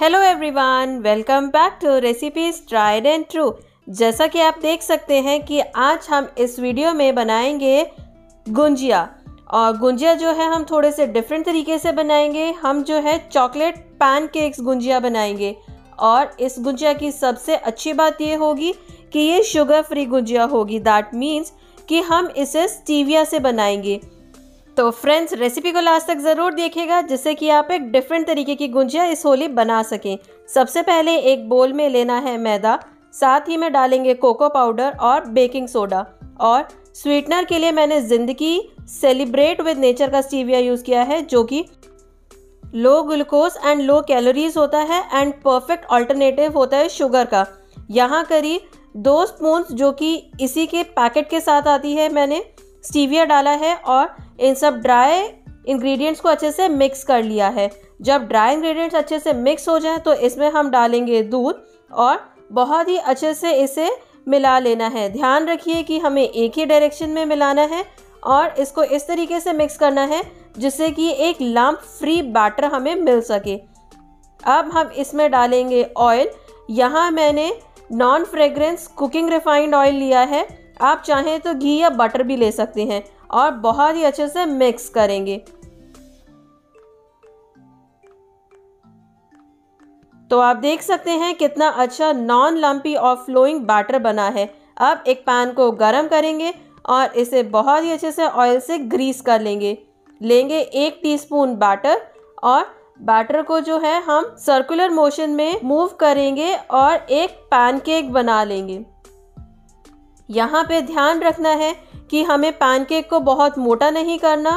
Hello everyone, welcome back to recipes tried and true. जैसा कि आप देख सकते हैं कि आज हम इस वीडियो में बनाएंगे गुंजिया। और गुंजिया जो है हम थोड़े से डिफरेंट तरीके से बनाएंगे। हम जो है चॉकलेट पैनकेक्स गुंजिया बनाएंगे। और इस गुंजिया की सबसे अच्छी बात ये होगी कि ये शुगर फ्री गुंजिया होगी। दैट मीन्स कि हम इसे स्टीविया से बनाएंगे। तो फ्रेंड्स, रेसिपी को लास्ट तक ज़रूर देखिएगा जिससे कि आप एक डिफरेंट तरीके की गुंजिया इस होली बना सकें। सबसे पहले एक बोल में लेना है मैदा, साथ ही में डालेंगे कोको पाउडर और बेकिंग सोडा। और स्वीटनर के लिए मैंने जिंदगी सेलिब्रेट विद नेचर का स्टीविया यूज़ किया है, जो कि low glucose and low calories होता है एंड परफेक्ट ऑल्टरनेटिव होता है शुगर का। यहाँ करीब 2 स्पून जो कि इसी के पैकेट के साथ आती है, मैंने स्टीविया डाला है। और इन सब ड्राई इंग्रेडिएंट्स को अच्छे से मिक्स कर लिया है। जब ड्राई इंग्रेडिएंट्स अच्छे से मिक्स हो जाएं तो इसमें हम डालेंगे दूध और बहुत ही अच्छे से इसे मिला लेना है। ध्यान रखिए कि हमें एक ही डायरेक्शन में मिलाना है और इसको इस तरीके से मिक्स करना है जिससे कि एक लम्प फ्री बैटर हमें मिल सके। अब हम इसमें डालेंगे ऑयल। यहाँ मैंने non fragrance cooking refined oil लिया है, आप चाहें तो घी या बटर भी ले सकते हैं। और बहुत ही अच्छे से मिक्स करेंगे। तो आप देख सकते हैं कितना अच्छा नॉन लंपी और फ्लोइंग बैटर बना है। अब एक पैन को गरम करेंगे और इसे बहुत ही अच्छे से ऑयल से ग्रीस कर लेंगे। लेंगे 1 टीस्पून बैटर और बैटर को जो है हम सर्कुलर मोशन में मूव करेंगे और एक पैनकेक बना लेंगे। यहाँ पे ध्यान रखना है कि हमें पैनकेक को बहुत मोटा नहीं करना।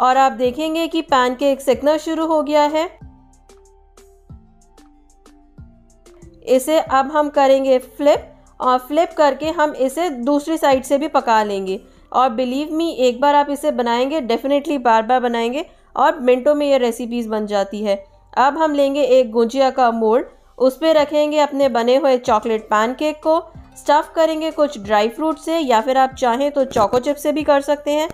और आप देखेंगे कि पैनकेक सिकना शुरू हो गया है। इसे अब हम करेंगे फ्लिप और फ्लिप करके हम इसे दूसरी साइड से भी पका लेंगे। और बिलीव मी, एक बार आप इसे बनाएंगे डेफिनेटली बार बार बनाएंगे और मिनटों में ये रेसिपीज़ बन जाती है। अब हम लेंगे एक गुजिया का मोल्ड, उस पर रखेंगे अपने बने हुए चॉकलेट पैनकेक को, स्टफ़ करेंगे कुछ ड्राई फ्रूट से या फिर आप चाहें तो चोको चिप से भी कर सकते हैं।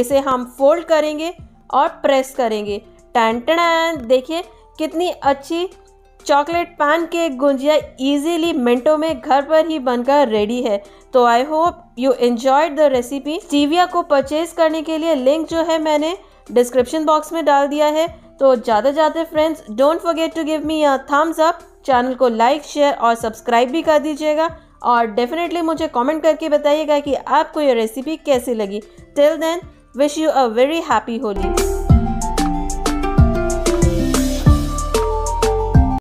इसे हम फोल्ड करेंगे और प्रेस करेंगे। टन टन, देखिए कितनी अच्छी चॉकलेट पैनकेक गुंजिया इजीली मिनटों में घर पर ही बनकर रेडी है। तो I hope you enjoyed the recipe. Stevia को परचेज करने के लिए लिंक जो है मैंने डिस्क्रिप्शन बॉक्स में डाल दिया है। तो ज़्यादा जाते friends, don't forget to give me a thumbs up. Channel को लाइक, शेयर और सब्सक्राइब भी कर दीजिएगा। और डेफिनेटली मुझे कमेंट करके बताइएगा कि आपको ये रेसिपी कैसी लगी। Till then, wish you a very happy Holi.